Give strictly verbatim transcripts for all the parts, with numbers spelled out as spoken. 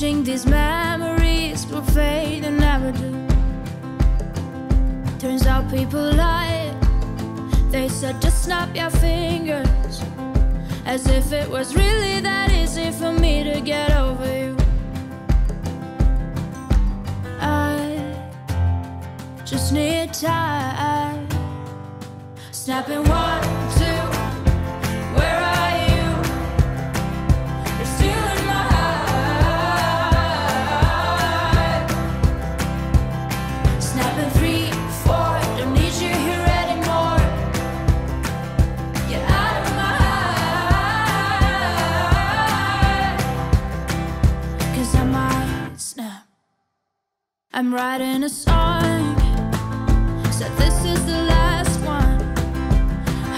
wishing these memories will fade and never do. Turns out people lie. They said just snap your fingers, as if it was really that easy for me to get over you. I just need time. Snapping one, two, where are you? You're still in my heart. Snapping three, four, don't need you here anymore. Get out of my heart, 'cause I might snap. I'm writing a song, so this is the last one.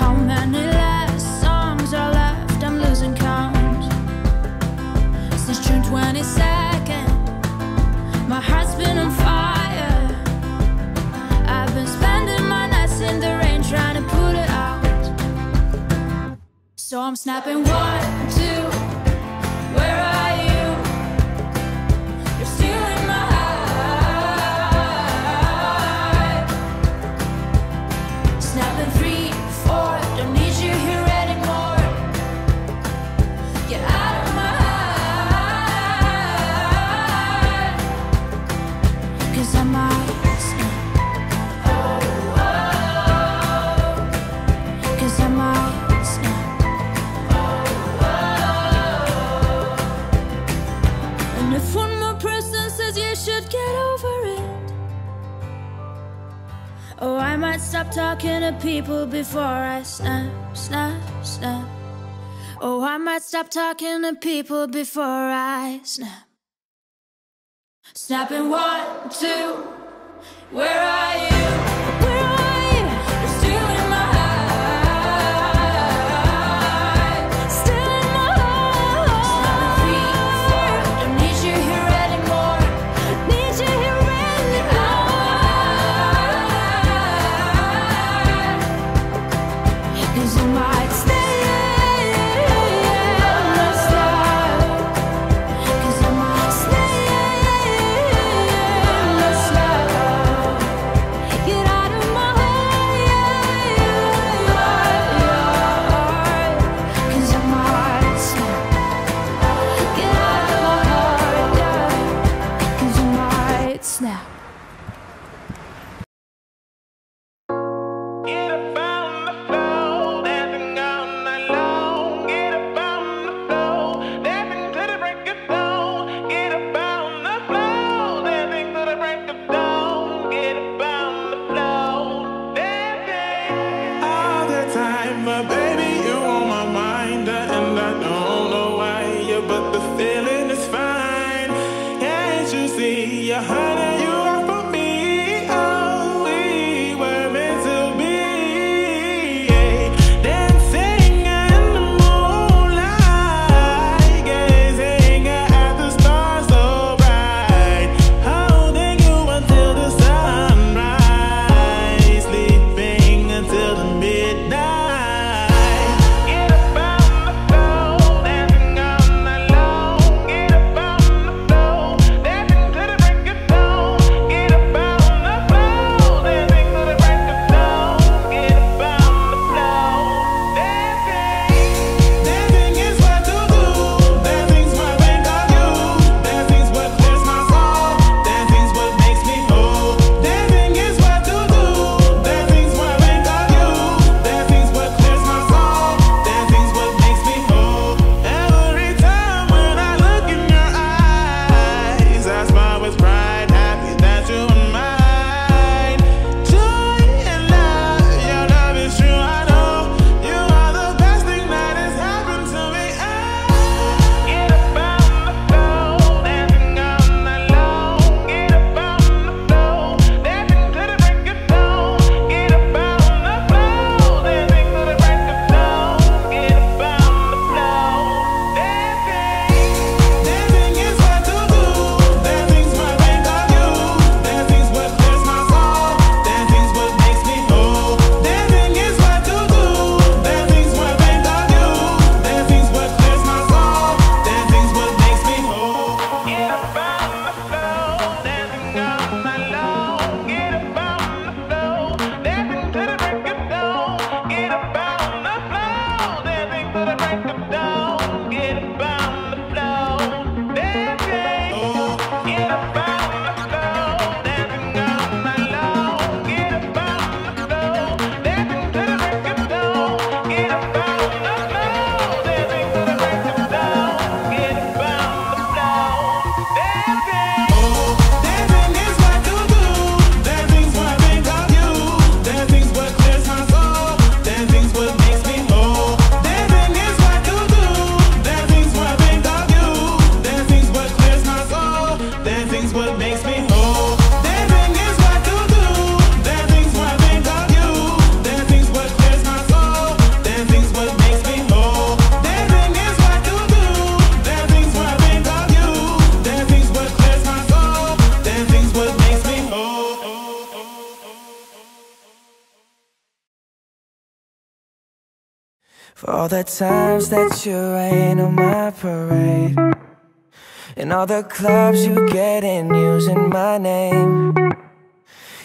How many last songs are left? I'm losing count. Since June twenty-second, my heart's been on fire. I've been spending my nights in the rain trying to put it out. So I'm snapping one, two, where are you? You're still in my heart. Snapping three, four, don't need you here anymore. Get out of my heart, 'cause I might snap. Oh, oh, 'cause I might snap. Oh, oh. And if one more person says you should get over it, oh, I might stop talking to people before I snap, snap, snap. Oh, I might stop talking to people before I snap. Snapping one, two, where are you? Where are you? You're still in my heart. Still in my heart. Three, four, don't need you here anymore. Need you here anymore. 'Cause I might stay. You For all the times that you rain on my parade, and all the clubs you get in using my name.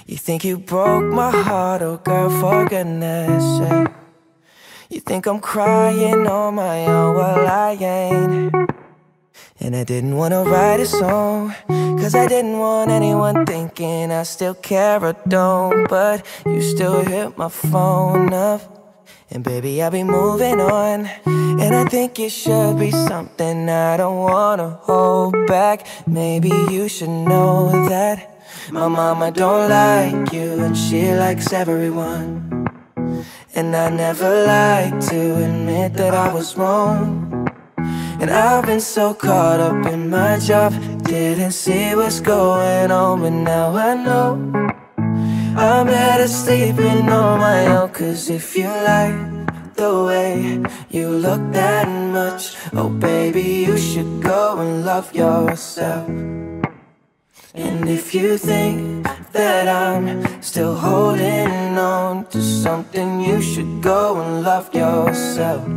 You think you broke my heart, oh girl, for goodness sake. You think I'm crying on my own, well I ain't. And I didn't wanna write a song, cause I didn't want anyone thinking I still care or don't. But you still hit my phone up, and baby, I'll be moving on. And I think it should be something I don't wanna hold back. Maybe you should know that my mama don't like you, and she likes everyone. And I never like to admit that I was wrong. And I've been so caught up in my job, didn't see what's going on. But now I know I'm better sleeping on my own. Cause if you like the way you look that much, oh baby, you should go and love yourself. And if you think that I'm still holding on to something, you should go and love yourself.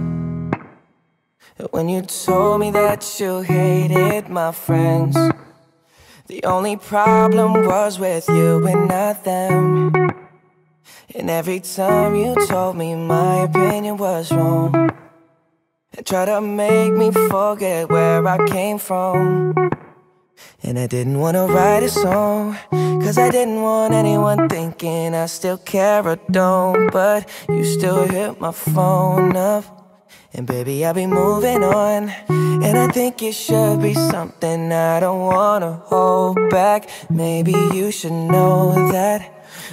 When you told me that you hated my friends, the only problem was with you and not them. And every time you told me my opinion was wrong, and tried to make me forget where I came from. And I didn't wanna write a song, cause I didn't want anyone thinking I still care or don't. But you still hit my phone up, and baby, I'll be moving on. And I think it should be something I don't wanna hold back. Maybe you should know that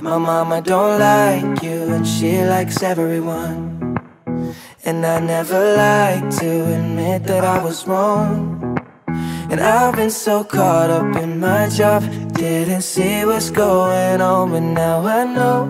my mama don't like you, and she likes everyone. And I never like to admit that I was wrong. And I've been so caught up in my job, didn't see what's going on. But now I know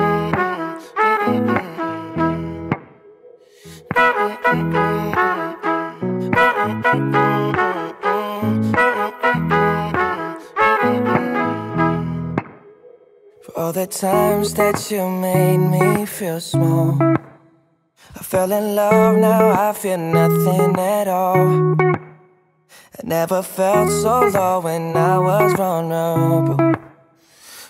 For all the times that you made me feel small, I fell in love, now I feel nothing at all. I never felt so low when I was vulnerable.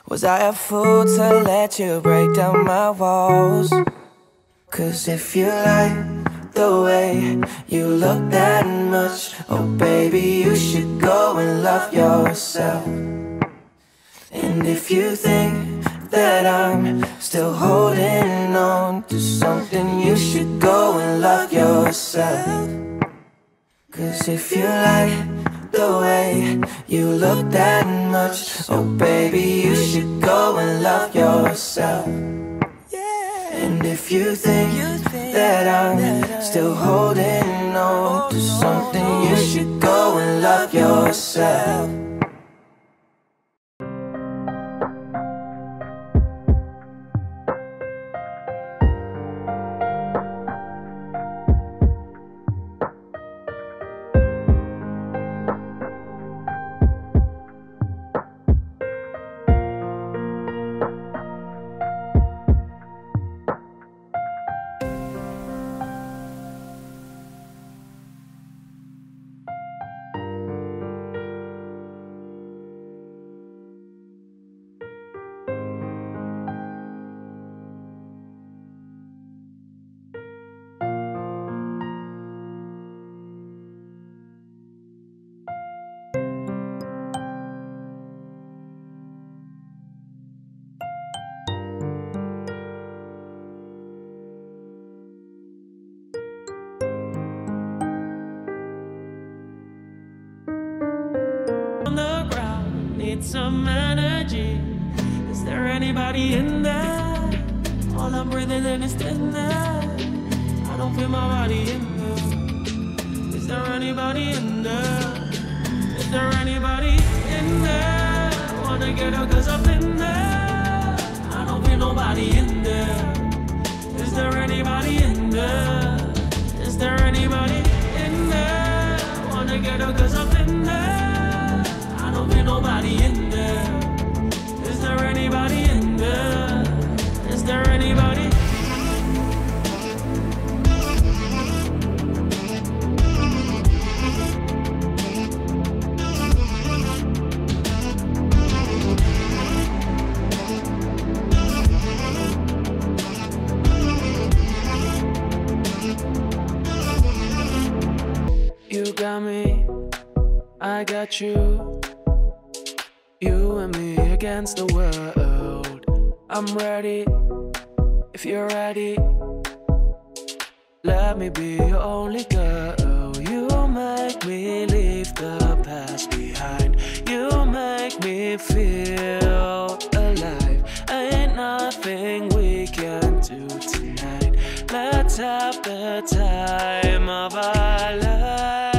Was I a fool to let you break down my walls? Cause if you like the way you look that much, oh baby, you should go and love yourself. And if you think that I'm still holding on to something, you should go and love yourself. Cause if you like the way you look that much, oh baby, you should go and love yourself. And if you think that I'm still holding on to something, you should go and love yourself. Some energy. Is there anybody in there? All I'm breathing in is thin air. I don't feel my body in there. there anybody in there? Is there anybody in there? Wanna get out cause I've been there. I don't feel nobody in there. Is there anybody in there? Is there anybody in there? Wanna get out cause I've been there. I don't feel nobody in there. Is there anybody in there? Is there anybody? You got me, I got you. You and me against the world. I'm ready, if you're ready. Let me be your only girl. You make me leave the past behind. You make me feel alive. Ain't nothing we can do tonight. Let's have the time of our lives.